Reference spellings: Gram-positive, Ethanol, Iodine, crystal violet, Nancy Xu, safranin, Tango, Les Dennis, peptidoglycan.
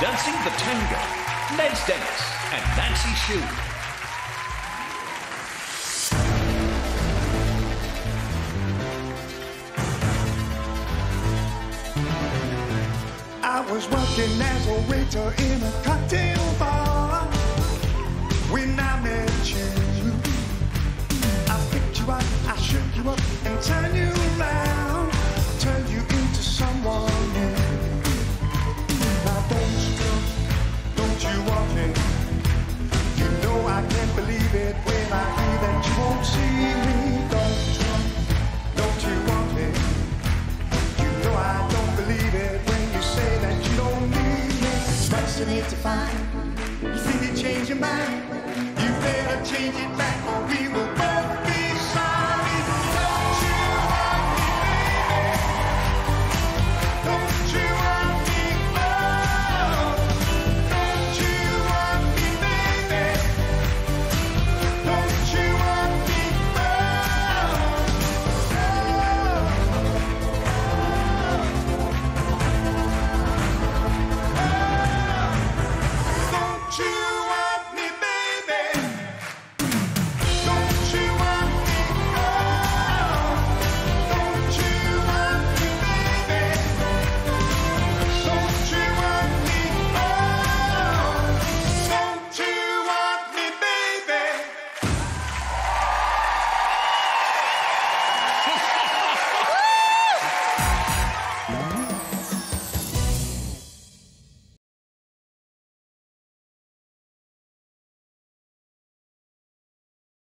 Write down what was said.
Dancing the Tango, Les Dennis and Nancy Xu. I was working as a waiter in a cocktail bar when I met you. I picked you up, I shook you up, and turned you around, turned you into someone new. Now don't you want me? You know I can't believe it when I hear that you won't see me. Don't you want me? You know I don't believe it. Say that you don't need me. What's in it to find? You see you change your mind. You better change it back or we will.